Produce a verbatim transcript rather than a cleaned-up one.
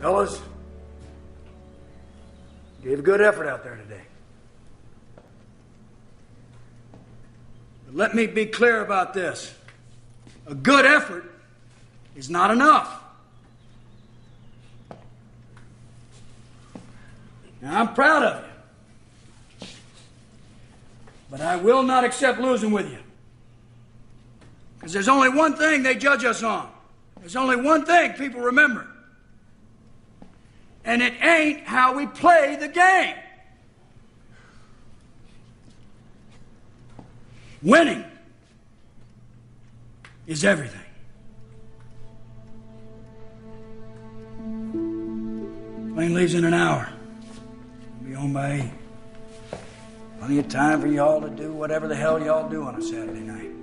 Fellas, gave a good effort out there today. But let me be clear about this. A good effort is not enough. Now, I'm proud of you, but I will not accept losing with you. Because there's only one thing they judge us on. There's only one thing people remember. And it ain't how we play the game. Winning is everything. Plane leaves in an hour. We'll be home by eight. Plenty of time for y'all to do whatever the hell y'all do on a Saturday night.